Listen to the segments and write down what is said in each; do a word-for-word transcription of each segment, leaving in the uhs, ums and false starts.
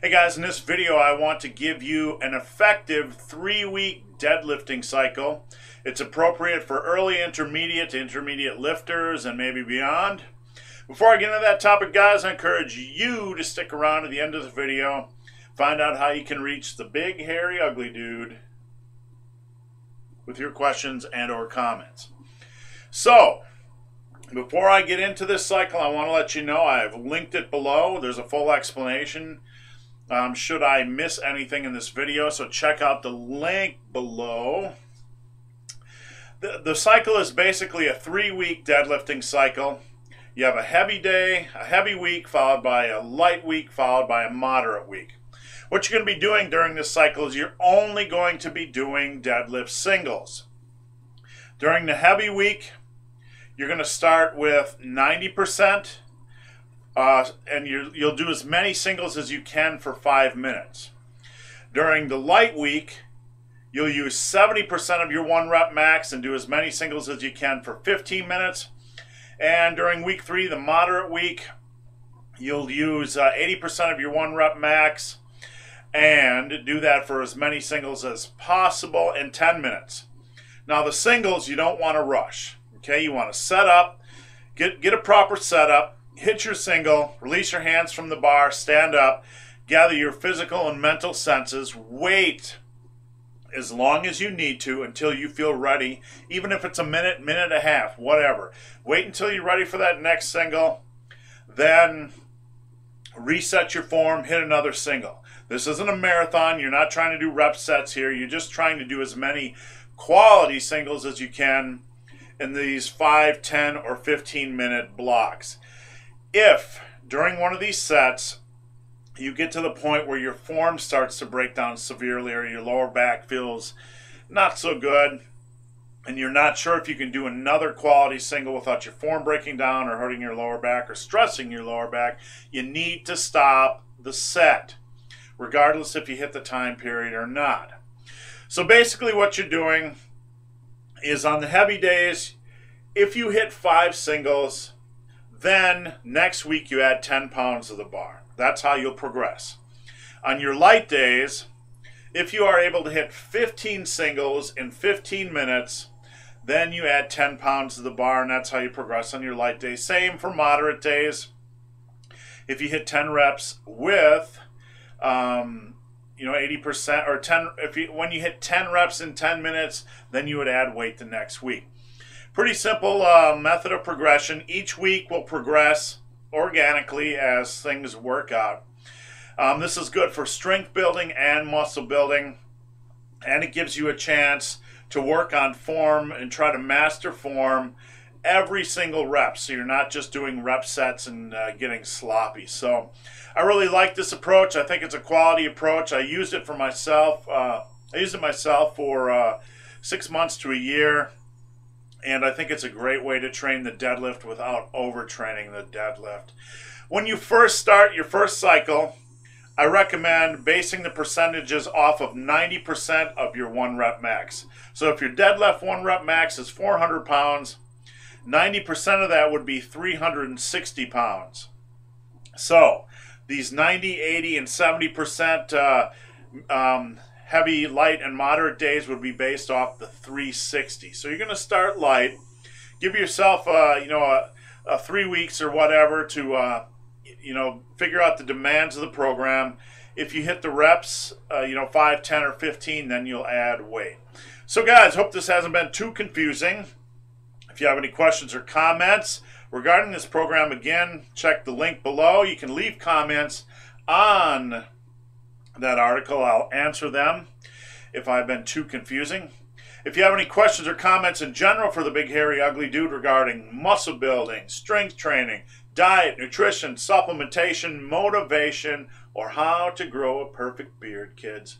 Hey guys, in this video I want to give you an effective three-week deadlifting cycle. It's appropriate for early, intermediate to intermediate lifters and maybe beyond. Before I get into that topic, guys, I encourage you to stick around to the end of the video. Find out how you can reach the big, hairy, ugly dude with your questions and or comments. So, before I get into this cycle, I want to let you know I've linked it below. There's a full explanation. Um, should I miss anything in this video, so check out the link below. The, the cycle is basically a three-week deadlifting cycle. You have a heavy day, a heavy week, followed by a light week, followed by a moderate week. What you're going to be doing during this cycle is you're only going to be doing deadlift singles. During the heavy week, you're going to start with ninety percent. Uh, and you're, you'll do as many singles as you can for five minutes. During the light week, you'll use seventy percent of your one rep max and do as many singles as you can for fifteen minutes. And during week three, the moderate week, you'll use uh, eighty percent of your one rep max and do that for as many singles as possible in ten minutes. Now the singles, you don't want to rush. Okay, you want to set up, get, get a proper setup. Hit your single, release your hands from the bar, stand up, gather your physical and mental senses, wait as long as you need to until you feel ready, even if it's a minute, minute and a half, whatever. Wait until you're ready for that next single, then reset your form, hit another single. This isn't a marathon, you're not trying to do rep sets here, you're just trying to do as many quality singles as you can in these five, ten, or fifteen minute blocks. If during one of these sets you get to the point where your form starts to break down severely or your lower back feels not so good and you're not sure if you can do another quality single without your form breaking down or hurting your lower back or stressing your lower back, you need to stop the set, regardless if you hit the time period or not. So basically what you're doing is on the heavy days, if you hit five singles, then next week you add ten pounds of the bar. That's how you'll progress. On your light days, if you are able to hit fifteen singles in fifteen minutes, then you add ten pounds of the bar, and that's how you progress on your light days. Same for moderate days. If you hit ten reps with, um, you know, eighty percent or ten, if you when you hit ten reps in ten minutes, then you would add weight the next week. Pretty simple uh, method of progression. Each week will progress organically as things work out. Um, this is good for strength building and muscle building, and it gives you a chance to work on form and try to master form every single rep, so you're not just doing rep sets and uh, getting sloppy. So I really like this approach. I think it's a quality approach. I used it for myself. Uh, I used it myself for uh, six months to a year. And I think it's a great way to train the deadlift without overtraining the deadlift. When you first start your first cycle, I recommend basing the percentages off of ninety percent of your one rep max. So if your deadlift one rep max is four hundred pounds, ninety percent of that would be three hundred sixty pounds. So these ninety, eighty, and seventy percent uh, um, heavy, light, and moderate days would be based off the three sixty. So you're going to start light. Give yourself, uh, you know, a, a three weeks or whatever to, uh, you know, figure out the demands of the program. If you hit the reps, uh, you know, five, ten, or fifteen, then you'll add weight. So guys, hope this hasn't been too confusing. If you have any questions or comments regarding this program, again, check the link below. You can leave comments on that article. I'll answer them if I've been too confusing. If you have any questions or comments in general for the big hairy ugly dude regarding muscle building, strength training, diet, nutrition, supplementation, motivation, or how to grow a perfect beard, kids,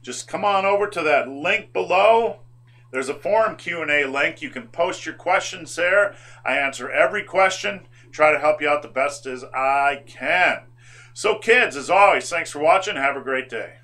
just come on over to that link below. There's a forum Q and A link. You can post your questions there. I answer every question, try to help you out the best as I can. So kids, as always, thanks for watching. Have a great day.